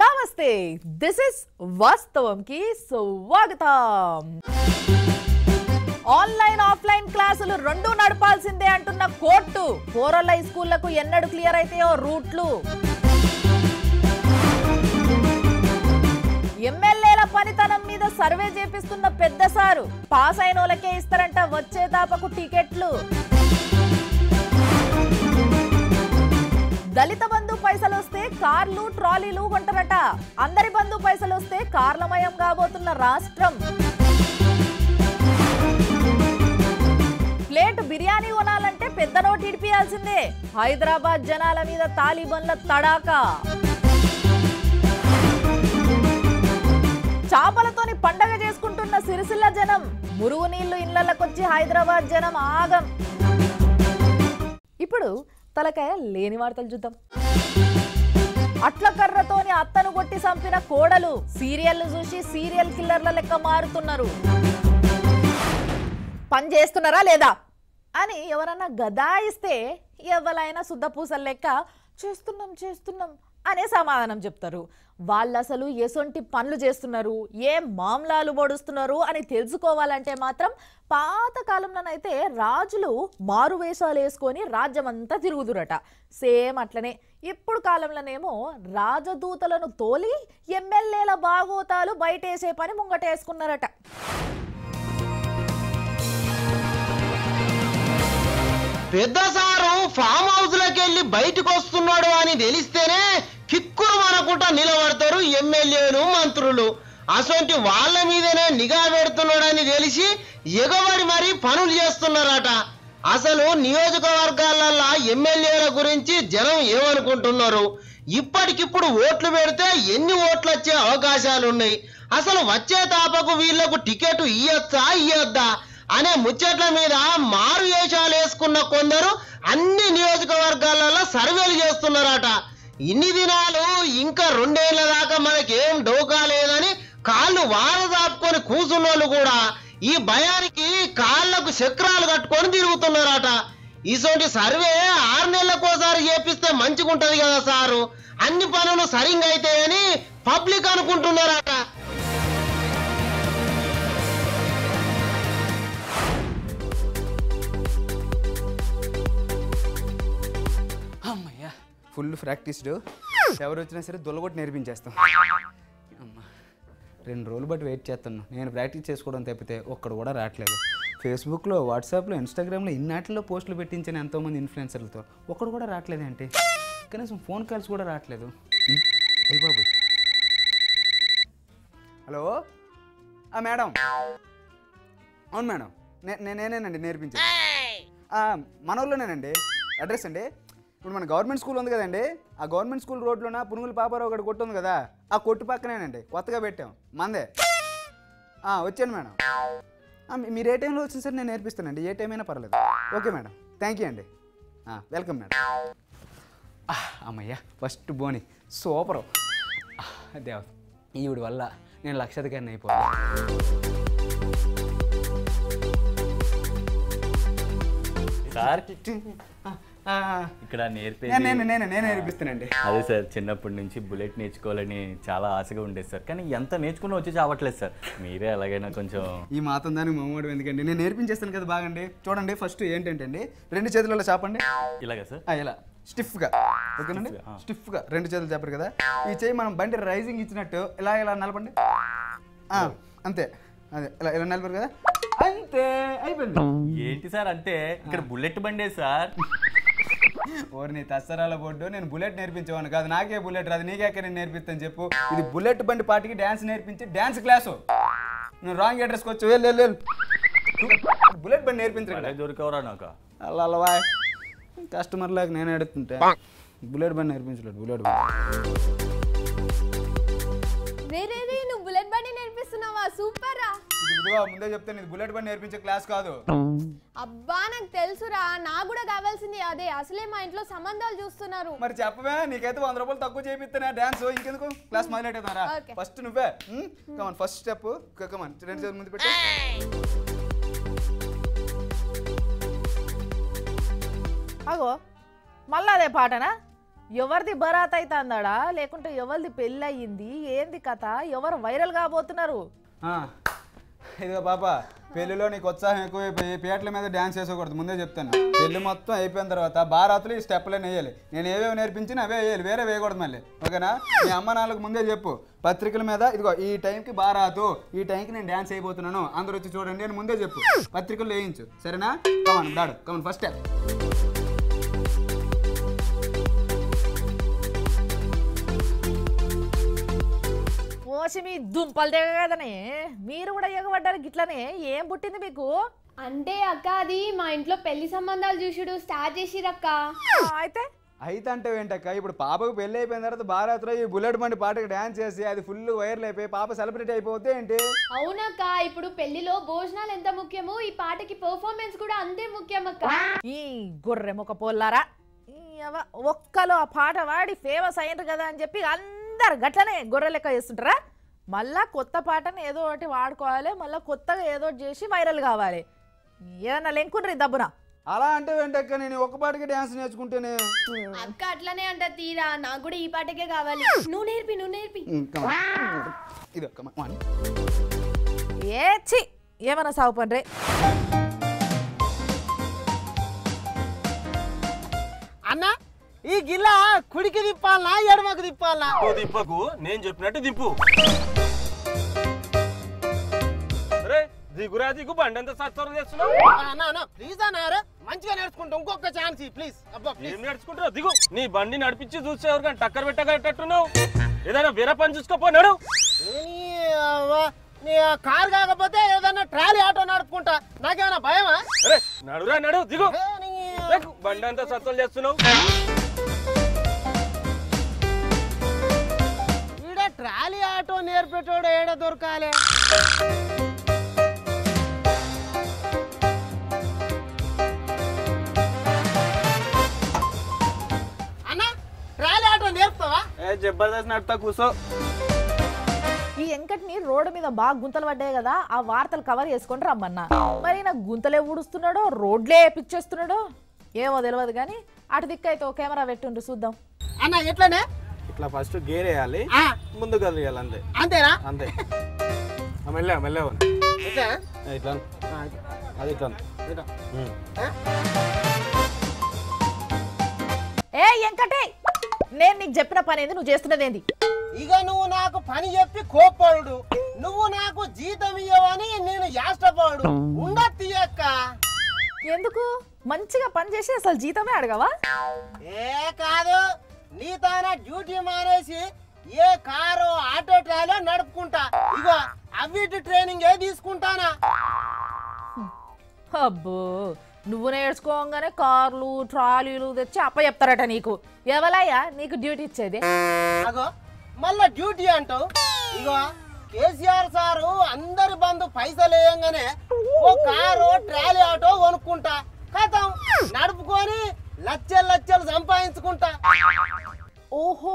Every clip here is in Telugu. నమస్తే దిస్ ఇస్ వాస్తవం కి స్వాగతం ఆన్లైన్ ఆఫ్లైన్ క్లాసులు రెండు నడపాల్సిందే అంటున్న కోర్టు కోరల స్కూల్లకు ఎన్నడు క్లియర్ అయితేయో రూట్లు ఎమ్మెల్యేల పనితనం మీద సర్వే చేపిస్తున్న పెద్ద సారు పాస్ అయినోళ్ళకే ఇస్తారంట వచ్చే దాపకు టికెట్లు దళిత బంధు పైసలు వస్తే కార్లు ట్రాలీలు కొంటారట అందరి బంధు పైసలు వస్తే కార్లమయం కాబోతున్న రాష్ట్రం ప్లేట్ బిర్యానీ కొనాలంటే పెద్ద నోటు ఇడిపియాల్సిందే హైదరాబాద్ జనాల మీద తాలిబన్ల తడాకా చాపలతోని పండగ చేసుకుంటున్న సిరిసిల్ల జనం మురుగు నీళ్లు ఇళ్లకొచ్చి హైదరాబాద్ జనం ఆగం ఇప్పుడు తలకాయ లేని వార్తలు చూద్దాం అట్ల కర్రతోని అత్తను కొట్టి సంపిన కోడలు సీరియల్ను చూసి సీరియల్ కిల్లర్ల లెక్క మారుతున్నారు పని చేస్తున్నారా లేదా అని ఎవరన్నా గదాయిస్తే ఎవరైనా శుద్ధపూసల లెక్క చేస్తున్నాం అనే సమాధానం చెప్తారు వాళ్ళు అసలు ఎసొంటి పనులు చేస్తున్నారు ఏ మామలాలు బోడుస్తున్నారు అని తెలుసుకోవాలంటే మాత్రం పాతకాలంలోనైతే రాజులు మారువేషాలు వేసుకొని రాజ్యమంతా తిరుగుదురట సేమ్ అట్లనే ఇప్పుడు కాలంలోనేమో రాజదూతలను తోలి ఎమ్మెల్యేల బాగోతాలు బయటేసే పని ముంగటేసుకున్నారట పెద్ద సారు ఫామ్ హౌస్లోకి వెళ్ళి బయటకు వస్తున్నాడు అని తెలిస్తేనే కిక్కురు మనకుండా నిలబడతారు ఎమ్మెల్యేలు మంత్రులు అసొంటి వాళ్ళ మీదనే నిఘా పెడుతున్నాడని తెలిసి ఎగబడి మరీ పనులు చేస్తున్నారట అసలు నియోజకవర్గాలల్లో ఎమ్మెల్యేల గురించి జనం ఏమనుకుంటున్నారు ఇప్పటికిప్పుడు ఓట్లు పెడితే ఎన్ని ఓట్లు వచ్చే అవకాశాలు ఉన్నాయి అసలు వచ్చే తాపకు వీళ్లకు టికెట్ ఇయ్యొచ్చా ఇయ్యొద్దా అనే ముచ్చట్ల మీద మారు వేషాలు వేసుకున్న కొందరు అన్ని నియోజకవర్గాలలో సర్వేలు చేస్తున్నారట ఇన్ని దినాలు ఇంకా రెండేళ్ల దాకా మనకేం డోకా లేదని కాళ్ళు వారదాపుకొని కూసున్న వాళ్ళు కూడా ఈ భయానికి కాళ్ళకు చక్రాలు కట్టుకొని తిరుగుతున్నారట ఇటువంటి సర్వే 6 నెలలకోసారి చేపిస్తే మంచిగుంటది కదా సారు అన్ని పనులు సరిగ్గా అయితాయని పబ్లిక్ అనుకుంటున్నారట ఫుల్ ప్రాక్టీస్డ్ ఎవరు వచ్చినా సరే దొల్లగొట్టి నేర్పించేస్తాం అమ్మ 2 రోజులు బట్టి వెయిట్ చేస్తాను నేను ప్రాక్టీస్ చేసుకోవడం తప్పితే ఒక్కడు కూడా రావట్లేదు ఫేస్బుక్లో వాట్సాప్లో ఇన్స్టాగ్రామ్లో ఇన్నాటిలో పోస్టులు పెట్టించిన ఎంతోమంది ఇన్ఫ్లుయెన్సర్లతో ఒక్కడు కూడా రావట్లేదు అంటే కనీసం ఫోన్ కాల్స్ కూడా రావట్లేదు అయ్యి బాబు హలో మేడం అవును మేడం నేనేనండి నేర్పించాను మన వాళ్ళనేనండి అడ్రస్ అండి ఇప్పుడు మన గవర్నమెంట్ స్కూల్ ఉంది కదండి ఆ గవర్నమెంట్ స్కూల్ రోడ్లోన పునుగుల పాపారావు గడి కొట్టు ఉంది కదా ఆ కొట్టు పక్కనేనండి కొత్తగా పెట్టాం మందే వచ్చాను మేడం మీరు ఏ టైంలో వచ్చిన సరే నేను నేర్పిస్తానండి ఏ టైం అయినా పర్లేదు ఓకే మేడం థ్యాంక్ యూ అండి వెల్కమ్ మేడం అమ్మయ్య ఫస్ట్ బోని సూపరు దేవ ఈవిడి వల్ల నేను లక్షాధికారిని అయిపోయాను సార్ ఇక్కడ నేర్పిస్తానండి అదే సార్ చిన్నప్పటి నుంచి బుల్లెట్ నేర్చుకోవాలని చాలా ఆశగా ఉండేది సార్ కానీ ఎంత నేర్చుకున్నా వచ్చి చావట్లేదు సార్ మీరే అలాగైనా కొంచెం ఈ మాత్రం దానికి మొహమాటం ఎందుకండి నేను నేర్పించేస్తాను కదా బాగండి చూడండి ఫస్ట్ ఏంటంటే అండి 2 చేతులలో చాపండి ఇలాగా సార్ ఇలా స్టిఫ్గా ఓకేనండి స్టిఫ్గా 2 చేతులు చాపారు కదా ఈ చేయి మనం బండి రైజింగ్ ఇచ్చినట్టు ఇలా ఇలా నలపండి అంతే అదే ఇలా ఇలా నలిపారు కదా అంతే అయిపోయింది ఏంటి సార్ అంతే ఇక్కడ బుల్లెట్ బండే సార్ ఓరి నీ తసరాల బోర్డు నేను బుల్లెట్ నేర్పించేవాను కాదు నాకే బుల్లెట్ రాదు నీకేక నేను నేర్పిస్తాను చెప్పు ఇది బుల్లెట్ బండి పార్టీకి డ్యాన్స్ నేర్పించి డ్యాన్స్ క్లాసు నువ్వు రాంగ్ అడ్రస్కి వచ్చు వెళ్ళు బుల్లెట్ బండి నేర్పించడం దొరికవరా నాకు అలా అలా కస్టమర్ లాగా నేను అడుగుతుంటే బుల్లెట్ బండి నేర్పించలేదు బుల్లెట్ బండి నువ్వు బుల్లెట్ బండి నేర్పిస్తున్నావా సూపర్ రా ముందే చెప్తాను ఇది బుల్లెట్ బండి నేర్పించే క్లాస్ కాదు అబ్బా నాకు తెలుసురా నాకు కూడా కావాల్సింది అదే అసలే మా ఇంట్లో సంబంధాలు చూస్తున్నారు మరి చెప్పవే నీకైతే 100 రూపాయలు తక్కువ చేపిస్తానా డాన్స్ ఇంకెందుకు క్లాస్ మొదలెట్ అవుతారా ఫస్ట్ నువ్వే కమన్ ఫస్ట్ స్టెప్ కమన్ 2 చేతులు ముందు పెట్టు అగో మళ్ళా అదే పాటనా ఎవరిది బరాత్ అయితాందడా లేకుంటే ఎవల్ది పెళ్లి అయ్యింది ఏంది కథ ఎవరు వైరల్ కాబోతున్నారు ఇదిగో బాబా పెళ్లిలో నీకు ఉత్సాహం ఎక్కువైపోయి పేటల మీద డాన్స్ చేసకూడదు ముందే చెప్తాను పెళ్లి మొత్తం అయిపోయిన తర్వాత బారాతులు ఈ స్టెప్లే నేయాలి నేను ఏవేవి నేర్పించినా అవే వేయాలి వేరే వేయకూడదు మళ్ళీ ఓకేనా మీ అమ్మ నాన్నలకు ముందే చెప్పు పత్రికల మీద ఇదిగో ఈ టైంకి బారాతు ఈ టైంకి నేను డాన్స్ అయిపోతున్నాను అందరూ వచ్చి చూడండి అని ముందే చెప్పు పత్రికలు వేయించు సరేనా come on dad come on first step కోసమి దుంపలు దిగదనే మీరు కూడా ఎగబడ్డారు గిట్లనే ఏం పుట్టింది మీకు అంటే అక్క అది మా ఇంట్లో పెళ్లి సంబంధాలు చూసుడు స్టార్ట్ చేసిరక్క అయితే అంటే ఏంటక్క ఇప్పుడు పాపకు పెళ్లి అయిపోయిన తర్వాత భారత్లో ఈ బుల్లెట్ బండి పాటకి డాన్స్ చేసి అది ఫుల్ వైరల్ అయిపోయి పాప సెలబ్రిటీ అయిపోతే ఏంటి అవునక్క ఇప్పుడు పెళ్లిలో భోజనాలు ఎంత ముఖ్యమో ఈ పాటకి పర్ఫార్మెన్స్ కూడా అంతే ముఖ్యం అక్క ఈ గొర్రెముక పోల్లారా ఒక్కలో ఆ పాట వాడి ఫేమస్ అయ్యారు కదా అని చెప్పి అందరు గట్లనే గొర్రె లెక్క చేస్తుంటారా మళ్ళా కొత్త పాటను ఏదో ఒకటి వాడుకోవాలి మళ్ళీ కొత్తగా ఏదో చేసి వైరల్ కావాలి ఏదన్నా లెంకుండ్రీ దబ్బున అలా అంటే వెంటక్క నేను ఒక పాటకి డాన్స్ నేర్చుకుంటేనే అక్క అట్లనే అంట తీరా నాకు కూడా ఈ పాటకే కావాలి నువ్వు నేర్పి ఇది ఒక్క వన్ ఏచి ఏమన్నా సావు పండ్రే అన్న ఈ గిల్ల కుడికి తిప్పాలనా ఎడమకు తిప్పాలనా దింపకు నేను చెప్పినట్టు దింపు దిగురాజీకు బండి ఎంత సత్సరం చేస్తున్నావు ప్లీజ్ అన్నారు మంచిగా నేర్చుకుంటా ఇంకొక ఛాన్స్ ప్లీజ్ అబ్బా ప్లీజ్ నేర్చుకుంటావు దిగు నీ బండి నడిపించి చూసే ఎవరికైనా టక్కర్ పెట్టగట్టున్నావు ఏదైనా వేరే పని చూసుకోపోనాడు కారు కాకపోతే ఏదైనా ట్రాలీ ఆటో నడుపుకుంటా నాకేమైనా భయమా నడురా నడు దిగు బండి అంతా సత్సరం చేస్తున్నావు ట్రాలీ ఆటో నేర్పేటోడు ఏడ దొరకాలి అన్న ట్రాలీ ఆటో నేర్పుతావా జబర్దస్త్ నడుపుతా కూసో ఈ వెంకట్ని రోడ్డు మీద బాగా గుంతలు పడ్డాయి కదా ఆ వార్తలు కవర్ చేసుకుని రమ్మన్నా మరి నా గుంతలే ఊడుస్తున్నాడో రోడ్లే పిచ్చేస్తున్నాడో ఏమో తెలియదు కానీ అటు దిక్కు అయితే ఓ కెమెరా పెట్టుండు చూద్దాం అన్న ఎట్లానే ఇట్లా ఫస్ట్ గేర్ వేయాలి ముందు కదిలియాలి అంతే అంతేనా అంతే మెల్లగా మెల్లగా ఇట్లా అది ఇట్లా ఏ వెంకటే నేను నీకు చెప్పిన పని ఏంది నువ్వు చేస్తున్నది ఏంది ఇక నువ్వు నాకు పని చెప్పి కోప్పడు నువ్వు నాకు జీతం ఇవ్వవని నేను యాష్టపాడు ఉండొద్దు అక్క ఎందుకు మంచిగా పని చేసి అసలు జీతమే అడగవా ఏ కాదు నీతోనే డ్యూటీ మానేసి ఏ కారు ఆటో ట్రాలో నడుపుకుంటా ఇగో అవిటి ట్రైనింగ్ ఏ తీసుకుంటానా అబ్బో నువ్వు నేర్చుకోగానే కార్లు ట్రాలీలు తెచ్చి అప్ప చెప్తారట నీకు ఎవలయ్యా నీకు డ్యూటీ ఇచ్చేది అగో మళ్ళా డ్యూటీ అంటావు ఇగో కేసీఆర్ సారు అందరి బంధు పైసలు వేయంగానే ఓ కారు ట్రాలీ ఆటో కొనుక్కుంటా కథం నడుపుకొని లచ్చలు లచ్చలు సంపాదించుకుంటా ఓహో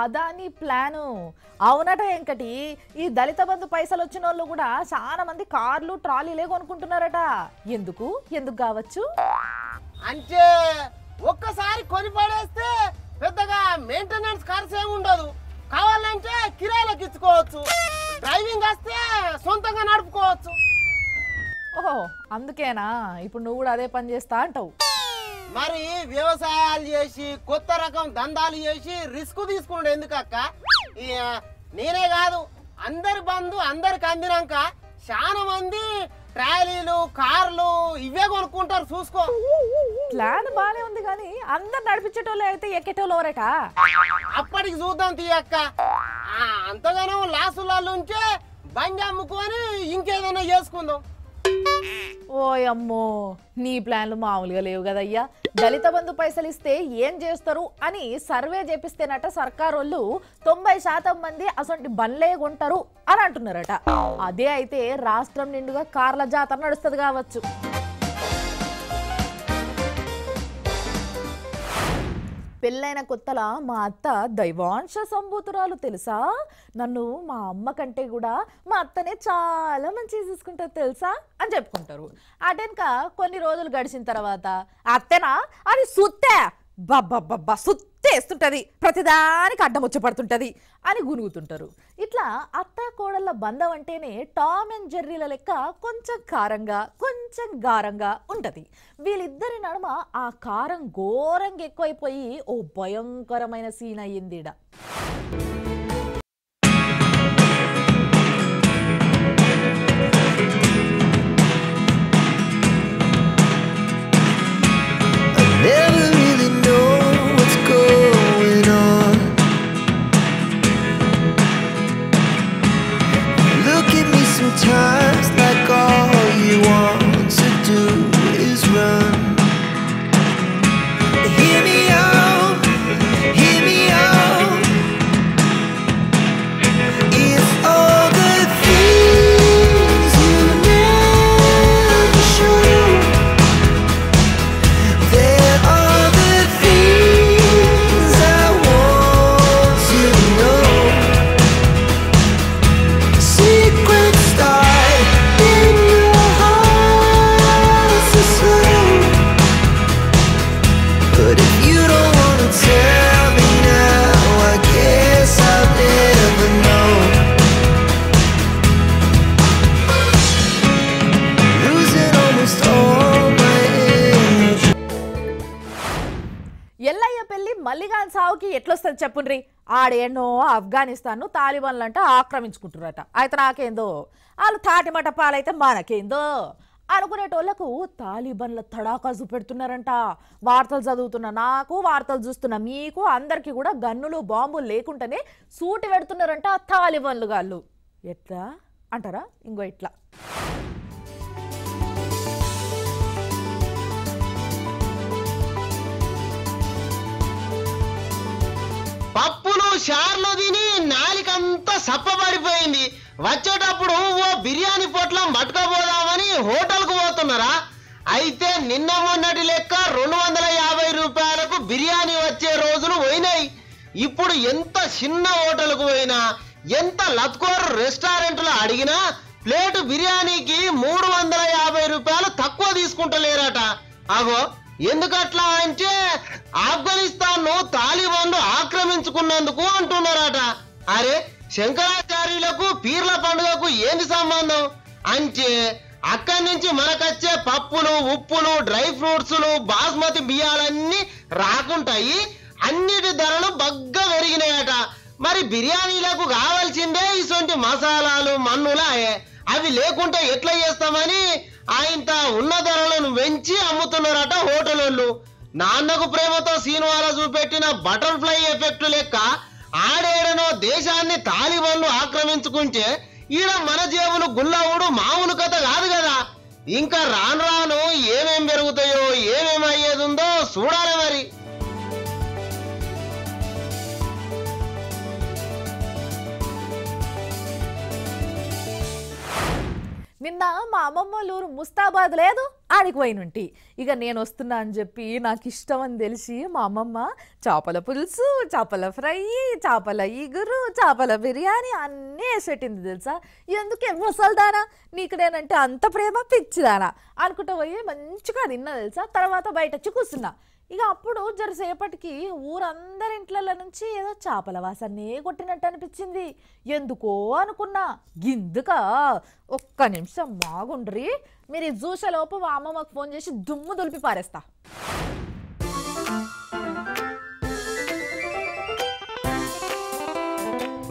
అదాని ప్లాను అవునట వెంకటి ఈ దళిత బంధు పైసలు వచ్చిన వాళ్ళు కూడా చాలా మంది కార్లు ట్రాలీలే కొనుక్కుంటున్నారట ఎందుకు కావచ్చు అంటే ఒక్కసారి కొని పడేస్తే పెద్దగా మెయింటెనెన్స్ ఖర్చు ఏమి ఉండదు కావాలంటే కిరాయిలకు ఇచ్చుకోవచ్చు డ్రైవింగ్ వస్తే సొంతంగా నడుపుకోవచ్చు ఓహో అందుకేనా ఇప్పుడు నువ్వు కూడా అదే పని చేస్తా అంటావు మరి వ్యవసాయాలు చేసి కొత్త రకం దందాలు చేసి రిస్క్ తీసుకుంటే ఎందుకక్క నేనే కాదు అందరి బంధు అందరికి అందినాక చాలా మంది ట్రాలీలు కార్లు ఇవే కొనుక్కుంటారు చూసుకో ప్లాన్ బానే ఉంది కానీ అందరు నడిపించేటోళ్ళు అయితే ఎక్కేటోళ్ళవరట అప్పటికి చూద్దాం తీయక్క అంతగానో లాసులలో ఉంటే బండి అమ్ముకొని ఇంకేదైనా చేసుకుందాం ఓయమ్మో నీ ప్లాన్లు మామూలుగా లేవు కదయ్యా దళిత బంధు పైసలు ఇస్తే ఏం చేస్తారు అని సర్వే చేపిస్తేనట సర్కారోళ్ళు 90% మంది అసలు బండ్లే కొంటారు అని అంటున్నారట అదే అయితే రాష్ట్రం నిండుగా కార్ల జాతర నడుస్తుంది కావచ్చు పెళ్ళైన కొత్తలా మా అత్త దైవాంశ సంభూతురాలు తెలుసా నన్ను మా అమ్మ కంటే కూడా మా అత్తనే చాలా మంచిగా చూసుకుంటారు తెలుసా అని చెప్పుకుంటారు అటెనక కొన్ని రోజులు గడిచిన తర్వాత అత్తనా అని సుత్తే బబ్బ సుత్త చేస్తుంటది ప్రతిదానికి అడ్డం వచ్చపడుతుంటది అని గునుగుతుంటారు। ఇట్లా అత్త కోడళ్ళ బంధం అంటేనే టామ్ అండ్ జెర్రీల లెక్క కొంచెం కారంగా కొంచెం గారంగా ఉంటది। వీళ్ళిద్దరి నడుమ ఆ కారం ఘోరంగా ఎక్కువైపోయి ఓ భయంకరమైన సీన్ అయ్యిందిడ। మల్లిగాన్ సావుకి ఎట్లొస్తది చెప్పుండ్రి। ఆడేనో ఆఫ్ఘనిస్తాన్ తాలిబాన్లు అంట ఆక్రమించుకుంటున్నారట, అయితే నాకేందో వాళ్ళు తాటిమట పాలైతే మనకేందో అనుకునేటోళ్లకు తాలిబాన్ల తడాకా చూపెడుతున్నారంట। వార్తలు చదువుతున్న నాకు, వార్తలు చూస్తున్న మీకు అందరికీ కూడా గన్నులు బాంబులు లేకుండానే సూటి పెడుతున్నారంట తాలిబాన్లు గాళ్ళు। ఎట్లా అంటారా ఇంకో ఇట్లా। పప్పులు షార్లు తిని నాలికంతా సప్పబడిపోయింది, వచ్చేటప్పుడు ఓ బిర్యానీ పొట్లం పట్టుకపోదామని హోటల్కు పోతున్నారా? అయితే నిన్న మొన్నటి లెక్క 250 రూపాయలకు బిర్యానీ వచ్చే రోజులు పోయినాయి। ఇప్పుడు ఎంత చిన్న హోటల్కు పోయినా, ఎంత లత్కోరు రెస్టారెంట్లో అడిగినా ప్లేటు బిర్యానీకి 350 రూపాయలు తక్కువ తీసుకుంటలేరట। అగో ఎందుకట్లా అంటే ఆఫ్ఘనిస్తాన్ను తాలిబాన్లు ఆక్రమించుకున్నందుకు అంటున్నారట। అరే శంకరాచార్యులకు పీర్ల పండుగకు ఏంది సంబంధం అంటే అక్కడి నుంచి మనకచ్చే పప్పులు, ఉప్పులు, డ్రై ఫ్రూట్స్లు, బాస్మతి బియ్యాలన్నీ రాకుంటాయి, అన్నిటి ధరలు బగ్గా పెరిగినాయట। మరి బిర్యానీలకు కావాల్సిందే ఇటువంటి మసాలాలు మన్నులాయే, అవి లేకుంటే ఎట్లా చేస్తామని ఆయన ఉన్న ధరలను పెంచి అమ్ముతున్నారట హోటలోళ్ళు। నాన్నకు ప్రేమతో సీనువాలా చూపెట్టిన బటర్ఫ్లై ఎఫెక్ట్ లెక్క ఆడేడనో దేశాన్ని తాలిబాన్లు ఆక్రమించుకుంటే ఈడ మన జేబులు గుల్లవుడు మామూలు కథ కాదు కదా। ఇంకా రాను రాను ఏమేం పెరుగుతాయో, ఏమేమి అయ్యేది ఉందో చూడాలి మరి। నిన్న మా అమ్మమ్మల ఊరు ముస్తాబాద్ లేదు, ఆడికి పోయినుంటి, ఇక నేను వస్తున్నా అని చెప్పి నాకు ఇష్టం అని తెలిసి మా అమ్మమ్మ చేపల పులుసు, చేపల ఫ్రై, చేపల ఈగురు, చేపల బిర్యానీ అన్నీ వేసేటింది తెలుసా। ఎందుకే ముసల్దానా నీకునేనంటే అంత ప్రేమ పిచ్చిదానా అనుకుంటూ పోయి మంచిగా తిన్నా తెలుసా। తర్వాత బయట వచ్చి కూర్చున్నా, ఇక అప్పుడు జరసేపటికి ఊరందరి ఇంట్ల నుంచి ఏదో చేపల వాసనే కొట్టినట్టు అనిపించింది, ఎందుకో అనుకున్నా। గిందుక ఒక్క నిమిషం బాగుండ్రి, మీరు చూసేలోపు మా అమ్మమ్మకు ఫోన్ చేసి దుమ్ము దులిపి పారేస్తా।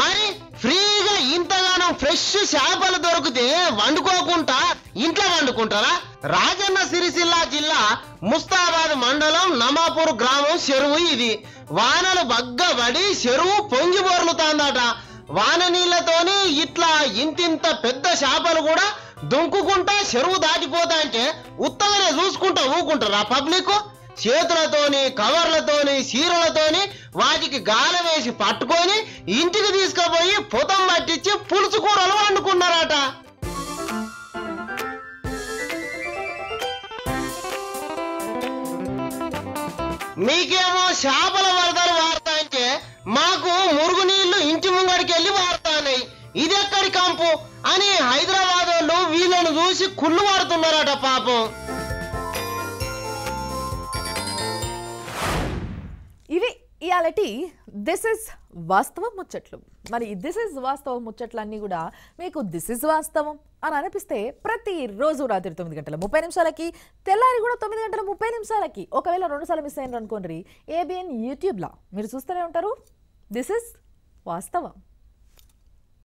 మరి ఫ్రీగా ఇంతగానం ఫ్రెష్ చేపలు దొరికితే వండుకోకుండా ఇంట్లో వండుకుంటారా? రాజన్న సిరిసిల్ల జిల్లా ముస్తాబాద్ మండలం నమాపూర్ గ్రామం చెరువు ఇది। వానలు బగ్గబడి చెరువు పొంగి బోర్లుతాందట, వాన నీళ్లతోని ఇట్లా ఇంతింత పెద్ద చేపలు కూడా దుంకుకుంటా చెరువు దాటిపోతా అంటే ఉత్తగానే చూసుకుంటా ఊకుంటారా పబ్లిక్? చేతులతోని, కవర్లతోని, చీరలతోని వాటికి గాలం వేసి పట్టుకొని ఇంటికి తీసుకుపోయి పొతం పట్టించి పులుసు కూరలు వండుకున్నారట। మీకేమో చేపల వరదలు వారుతా అంటే మాకు మురుగునీళ్లు ఇంటి ముంగడికి వెళ్ళి వారుతాన్నాయి, ఇదెక్కడి కంపు అని హైదరాబాద్ వాళ్ళు వీళ్ళను చూసి కుళ్ళు వాడుతున్నారట పాపం। ఇవి ఇవాళ రియాలిటీ దిస్ ఇస్ వాస్తవం ముచ్చట్లు మరి దిస్ ఇస్ వాస్తవం ముచ్చట్లన్నీ కూడా మీకు దిస్ ఇస్ వాస్తవం అని అనిపిస్తే ప్రతి రోజు రాత్రి 9:30 తెల్లారి కూడా 9:30 ఒకవేళ రెండు సార్లు మిస్ అయినారు అనుకోండి ABN YouTube లా మీరు చూస్తూనే ఉంటారు దిస్ ఇస్ వాస్తవం।